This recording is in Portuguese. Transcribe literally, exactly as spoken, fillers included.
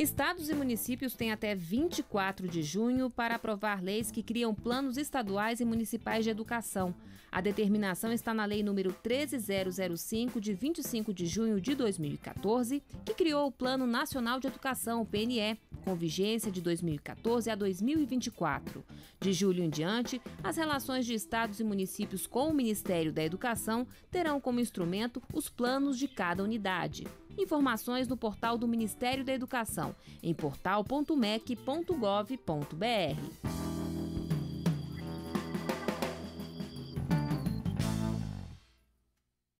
Estados e municípios têm até vinte e quatro de junho para aprovar leis que criam planos estaduais e municipais de educação. A determinação está na Lei número treze mil e cinco, de vinte e cinco de junho de dois mil e quatorze, que criou o Plano Nacional de Educação, o P N E, com vigência de dois mil e quatorze a dois mil e vinte e quatro. De julho em diante, as relações de estados e municípios com o Ministério da Educação terão como instrumento os planos de cada unidade. Informações no portal do Ministério da Educação, em portal ponto mec ponto gov ponto br.